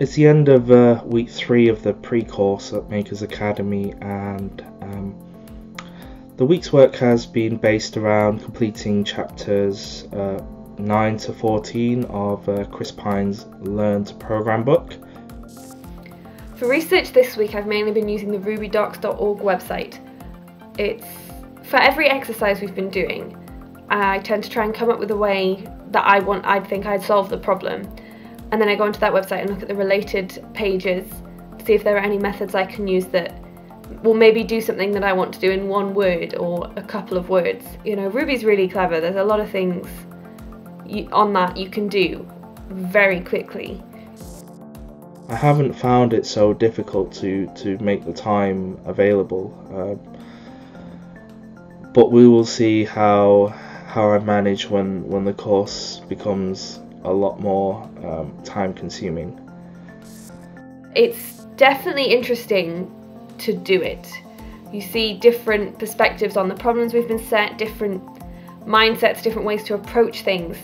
It's the end of week 3 of the pre-course at Makers Academy, and the week's work has been based around completing chapters 9 to 14 of Chris Pine's Learn to Programme book. For research this week, I've mainly been using the rubydocs.org website. For every exercise we've been doing, I tend to try and come up with a way that I'd solved the problem. And then I go onto that website and look at the related pages to see if there are any methods I can use that will maybe do something that I want to do in one word or a couple of words. You know, Ruby's really clever. There's a lot of things on that you can do very quickly. I haven't found it so difficult to make the time available. But we will see how I manage when the course becomes a lot more time consuming. It's definitely interesting to do it. You see different perspectives on the problems we've been set, different mindsets, different ways to approach things.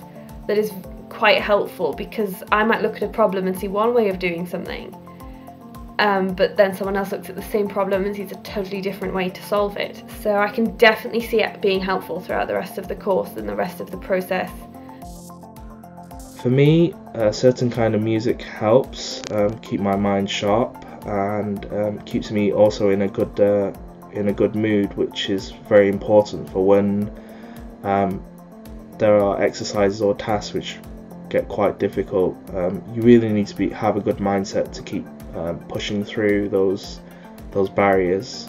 That is quite helpful, because I might look at a problem and see one way of doing something, but then someone else looks at the same problem and sees a totally different way to solve it. So I can definitely see it being helpful throughout the rest of the course and the rest of the process. For me, a certain kind of music helps keep my mind sharp, and keeps me also in a good mood, which is very important for when there are exercises or tasks which get quite difficult. You really need to have a good mindset to keep pushing through those barriers.